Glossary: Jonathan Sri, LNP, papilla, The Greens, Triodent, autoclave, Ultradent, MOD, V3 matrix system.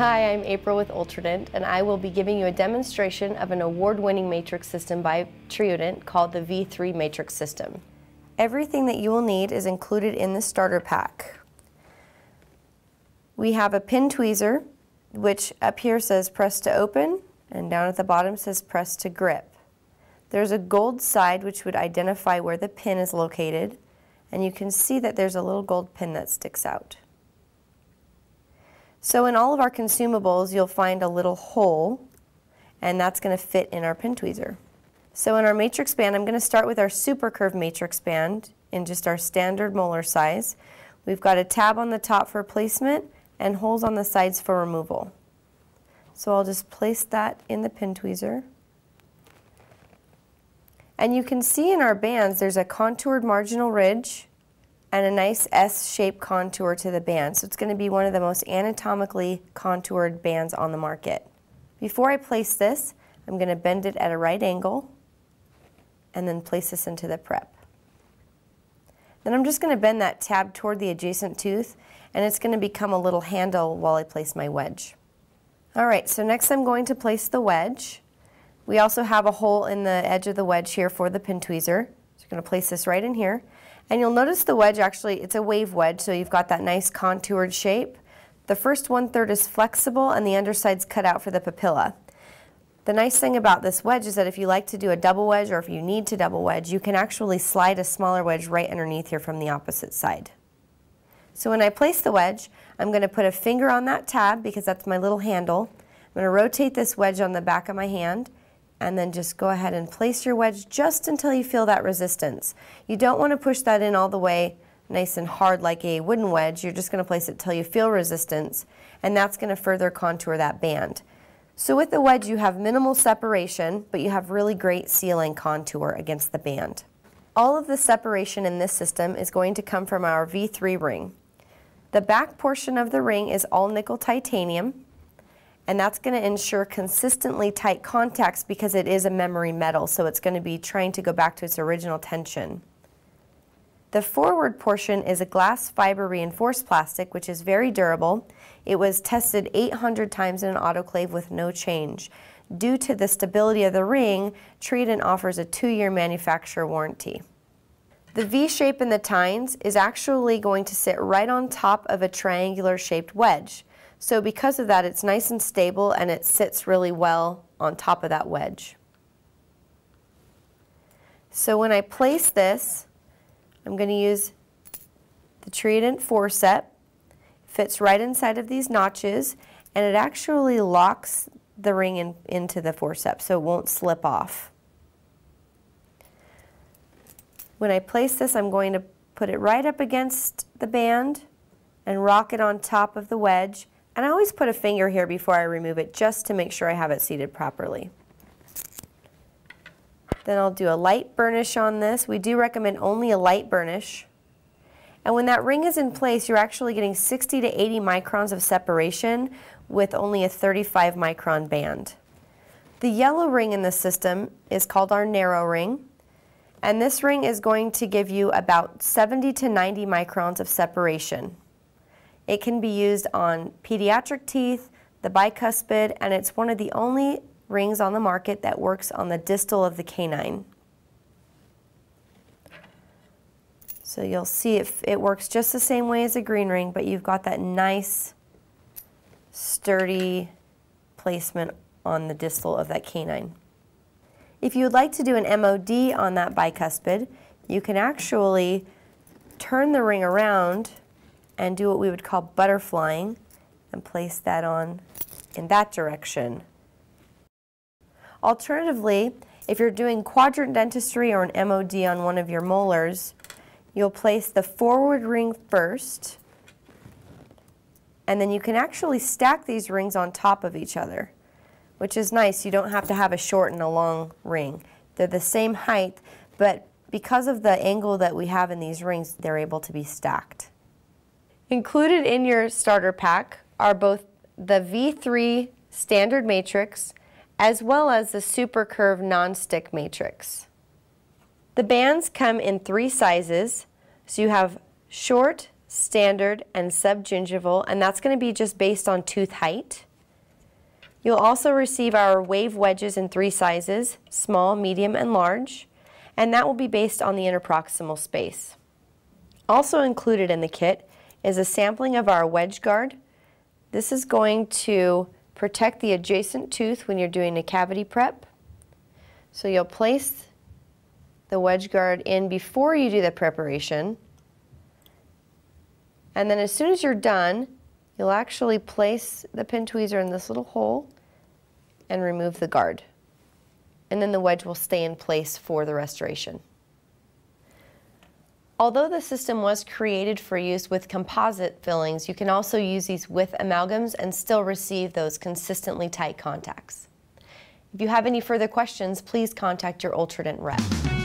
Hi, I'm April with Ultradent, and I will be giving you a demonstration of an award-winning matrix system by Triodent called the V3 matrix system. Everything that you will need is included in the starter pack. We have a pin tweezer, which up here says press to open, and down at the bottom says press to grip. There's a gold side which would identify where the pin is located, and you can see that there's a little gold pin that sticks out. So in all of our consumables, you'll find a little hole, and that's going to fit in our pin tweezer. So in our matrix band, I'm going to start with our super curved matrix band in just our standard molar size. We've got a tab on the top for placement and holes on the sides for removal. So I'll just place that in the pin tweezer. And you can see in our bands, there's a contoured marginal ridge and a nice S-shaped contour to the band. So it's going to be one of the most anatomically contoured bands on the market. Before I place this, I'm going to bend it at a right angle and then place this into the prep. Then I'm just going to bend that tab toward the adjacent tooth, and it's going to become a little handle while I place my wedge. Alright, so next I'm going to place the wedge. We also have a hole in the edge of the wedge here for the pin tweezer. So you're going to place this right in here. And you'll notice the wedge, actually, it's a wave wedge, so you've got that nice contoured shape. The first one-third is flexible, and the underside's cut out for the papilla. The nice thing about this wedge is that if you like to do a double wedge, or if you need to double wedge, you can actually slide a smaller wedge right underneath here from the opposite side. So when I place the wedge, I'm going to put a finger on that tab, because that's my little handle. I'm going to rotate this wedge on the back of my hand, and then just go ahead and place your wedge just until you feel that resistance. You don't want to push that in all the way nice and hard like a wooden wedge. You're just going to place it until you feel resistance, and that's going to further contour that band. So with the wedge, you have minimal separation, but you have really great sealing contour against the band. All of the separation in this system is going to come from our V3 ring. The back portion of the ring is all nickel titanium, and that's going to ensure consistently tight contacts because it is a memory metal, so it's going to be trying to go back to its original tension. The forward portion is a glass fiber reinforced plastic, which is very durable. It was tested 800 times in an autoclave with no change. Due to the stability of the ring, Triodent offers a 2-year manufacturer warranty. The V shape in the tines is actually going to sit right on top of a triangular shaped wedge. So because of that, it's nice and stable, and it sits really well on top of that wedge. So when I place this, I'm going to use the Triodent forcep. It fits right inside of these notches, and it actually locks the ring into the forcep, so it won't slip off. When I place this, I'm going to put it right up against the band and rock it on top of the wedge. And I always put a finger here before I remove it just to make sure I have it seated properly. Then I'll do a light burnish on this. We do recommend only a light burnish. And when that ring is in place, you're actually getting 60 to 80 microns of separation with only a 35 micron band. The yellow ring in this system is called our narrow ring. And this ring is going to give you about 70 to 90 microns of separation. It can be used on pediatric teeth, the bicuspid, and it's one of the only rings on the market that works on the distal of the canine. So you'll see it works just the same way as a green ring, but you've got that nice, sturdy placement on the distal of that canine. If you would like to do an MOD on that bicuspid, you can actually turn the ring around and do what we would call butterflying, and place that on in that direction. Alternatively, if you're doing quadrant dentistry or an MOD on one of your molars, you'll place the forward ring first, and then you can actually stack these rings on top of each other, which is nice. You don't have to have a short and a long ring. They're the same height, but because of the angle that we have in these rings, they're able to be stacked. Included in your starter pack are both the V3 standard matrix as well as the super curved non-stick matrix. The bands come in 3 sizes, so you have short, standard, and subgingival, and that's going to be just based on tooth height. You'll also receive our wave wedges in 3 sizes, small, medium, and large, and that will be based on the interproximal space. Also included in the kit is a sampling of our wedge guard. This is going to protect the adjacent tooth when you're doing a cavity prep. So you'll place the wedge guard in before you do the preparation, and then as soon as you're done, you'll actually place the pin tweezer in this little hole and remove the guard, and then the wedge will stay in place for the restoration. Although the system was created for use with composite fillings, you can also use these with amalgams and still receive those consistently tight contacts. If you have any further questions, please contact your Ultradent rep.